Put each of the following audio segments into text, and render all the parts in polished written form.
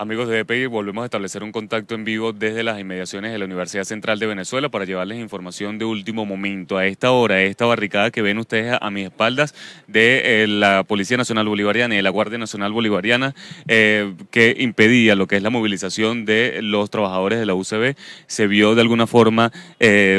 Amigos de VPI, volvemos a establecer un contacto en vivo desde las inmediaciones de la Universidad Central de Venezuela para llevarles información de último momento. A esta hora, esta barricada que ven ustedes a mis espaldas de la Policía Nacional Bolivariana y de la Guardia Nacional Bolivariana que impedía lo que es la movilización de los trabajadores de la UCB, se vio de alguna forma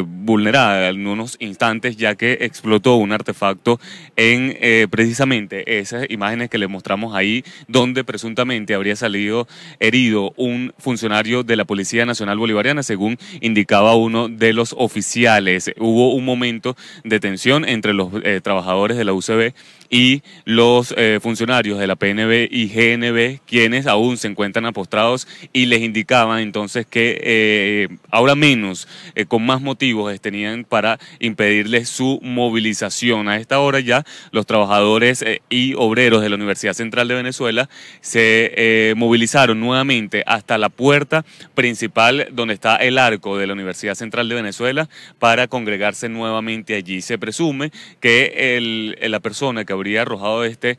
vulnerada en unos instantes, ya que explotó un artefacto en precisamente esas imágenes que les mostramos ahí, donde presuntamente habría salido herido un funcionario de la Policía Nacional Bolivariana, según indicaba uno de los oficiales. Hubo un momento de tensión entre los trabajadores de la UCB y los funcionarios de la PNB y GNB, quienes aún se encuentran apostrados, y les indicaban entonces que ahora menos, con más motivos tenían para impedirles su movilización. A esta hora ya los trabajadores y obreros de la Universidad Central de Venezuela se movilizaron nuevamente hasta la puerta principal donde está el arco de la Universidad Central de Venezuela para congregarse nuevamente allí. Se presume que la persona que habría arrojado este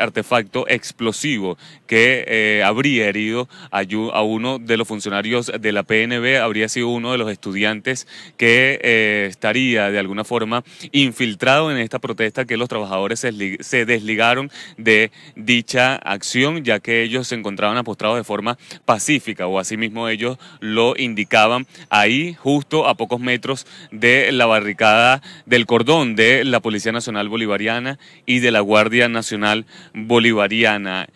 artefacto explosivo que habría herido a uno de los funcionarios de la PNB habría sido uno de los estudiantes que estaría de alguna forma infiltrado en esta protesta, que los trabajadores se desligaron de dicha acción, ya que ellos se encontraban apostrados de forma pacífica, o así mismo ellos lo indicaban ahí, justo a pocos metros de la barricada del cordón de la Policía Nacional Bolivariana y de la Guardia Nacional Bolivariana.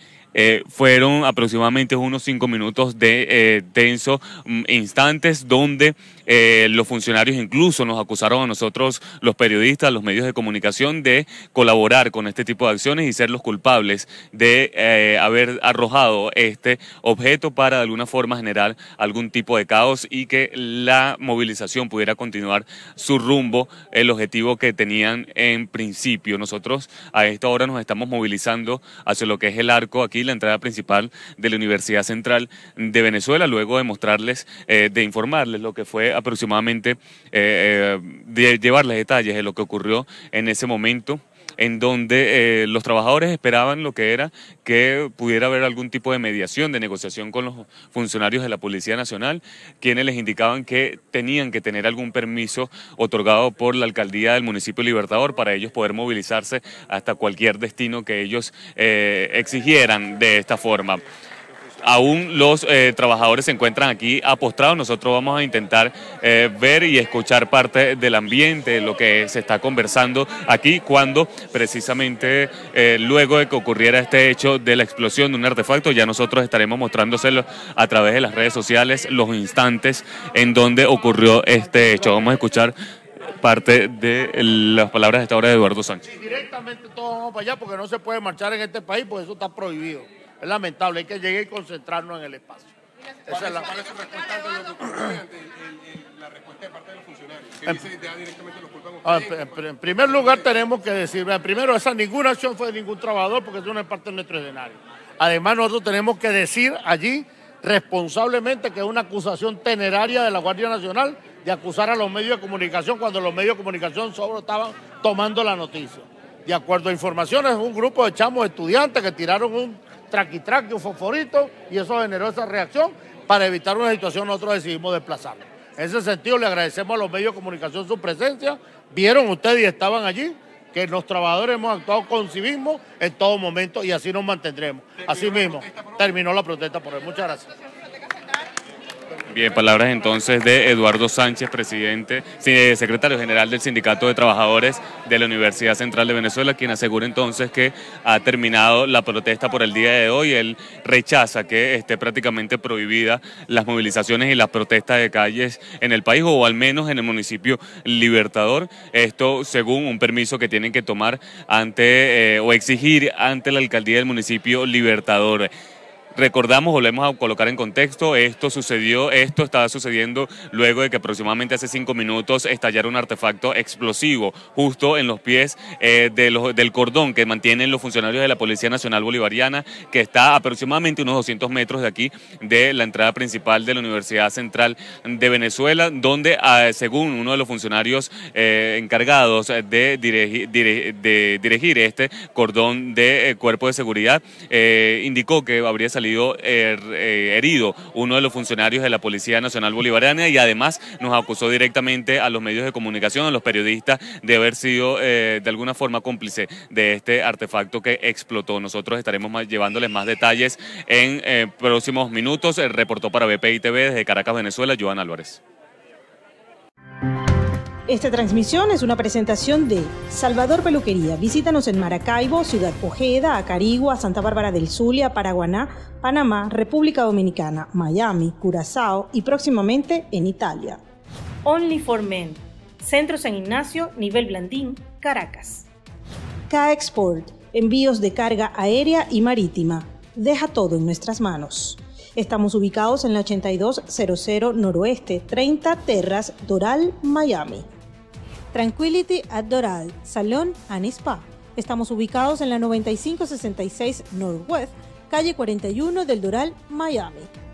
Fueron aproximadamente unos 5 minutos de tenso instantes donde los funcionarios incluso nos acusaron a nosotros, los periodistas, los medios de comunicación, de colaborar con este tipo de acciones y ser los culpables de haber arrojado este objeto para de alguna forma generar algún tipo de caos y que la movilización pudiera continuar su rumbo, el objetivo que tenían en principio. Nosotros a esta hora nos estamos movilizando hacia lo que es el arco, aquí la entrada principal de la Universidad Central de Venezuela, luego de mostrarles, de informarles lo que fue aproximadamente, de llevarles detalles de lo que ocurrió en ese momento, en donde los trabajadores esperaban lo que era que pudiera haber algún tipo de mediación, de negociación con los funcionarios de la Policía Nacional, quienes les indicaban que tenían que tener algún permiso otorgado por la Alcaldía del Municipio Libertador para ellos poder movilizarse hasta cualquier destino que ellos exigieran de esta forma. Aún los trabajadores se encuentran aquí apostrados. Nosotros vamos a intentar ver y escuchar parte del ambiente, de lo que se está conversando aquí, cuando precisamente luego de que ocurriera este hecho de la explosión de un artefacto, ya nosotros estaremos mostrándoselo a través de las redes sociales los instantes en donde ocurrió este hecho. Vamos a escuchar parte de las palabras de esta hora de Eduardo Sánchez. Y directamente todos vamos para allá porque no se puede marchar en este país, porque eso está prohibido. Es lamentable, hay que llegar y concentrarnos en el espacio. ¿Cuál es la respuesta de los funcionarios? La respuesta de parte de los funcionarios. ¿Qué dice directamente los culpables? En primer lugar, tenemos que decir, primero, esa ninguna acción fue de ningún trabajador, porque eso no es parte de nuestro escenario. Además, nosotros tenemos que decir allí responsablemente que es una acusación temeraria de la Guardia Nacional de acusar a los medios de comunicación cuando los medios de comunicación solo estaban tomando la noticia. De acuerdo a informaciones, un grupo de chamos estudiantes que tiraron un traqui-traqui, un fosforito, y eso generó esa reacción. Para evitar una situación, nosotros decidimos desplazarnos. En ese sentido, le agradecemos a los medios de comunicación su presencia. Vieron ustedes y estaban allí que los trabajadores hemos actuado con civismo en todo momento, y así nos mantendremos. Así mismo, terminó la protesta por hoy. Muchas gracias. Bien, palabras entonces de Eduardo Sánchez, presidente, secretario general del Sindicato de Trabajadores de la Universidad Central de Venezuela, quien asegura entonces que ha terminado la protesta por el día de hoy. Él rechaza que esté prácticamente prohibida las movilizaciones y las protestas de calles en el país, o al menos en el municipio Libertador. Esto según un permiso que tienen que tomar ante o exigir ante la Alcaldía del municipio Libertador. Recordamos, volvemos a colocar en contexto, esto estaba sucediendo luego de que aproximadamente hace 5 minutos estallara un artefacto explosivo justo en los pies del cordón que mantienen los funcionarios de la Policía Nacional Bolivariana, que está aproximadamente unos 200 metros de aquí, de la entrada principal de la Universidad Central de Venezuela, donde según uno de los funcionarios encargados de dirigir este cordón de cuerpo de seguridad, indicó que habría salido salido herido uno de los funcionarios de la Policía Nacional Bolivariana, y además nos acusó directamente a los medios de comunicación, a los periodistas, de haber sido de alguna forma cómplice de este artefacto que explotó. Nosotros estaremos llevándoles más detalles en próximos minutos. Reportó para VPI TV desde Caracas, Venezuela, Joan Álvarez. Esta transmisión es una presentación de Salvador Peluquería. Visítanos en Maracaibo, Ciudad Ojeda, Acarigua, Santa Bárbara del Zulia, Paraguaná, Panamá, República Dominicana, Miami, Curazao y próximamente en Italia. Only for Men, Centro San Ignacio, Nivel Blandín, Caracas. K-Export, envíos de carga aérea y marítima. Deja todo en nuestras manos. Estamos ubicados en la 8200 Noroeste, 30 Terras, Doral, Miami. Tranquility at Doral, Salón and Spa. Estamos ubicados en la 9566 Northwest, calle 41 del Doral, Miami.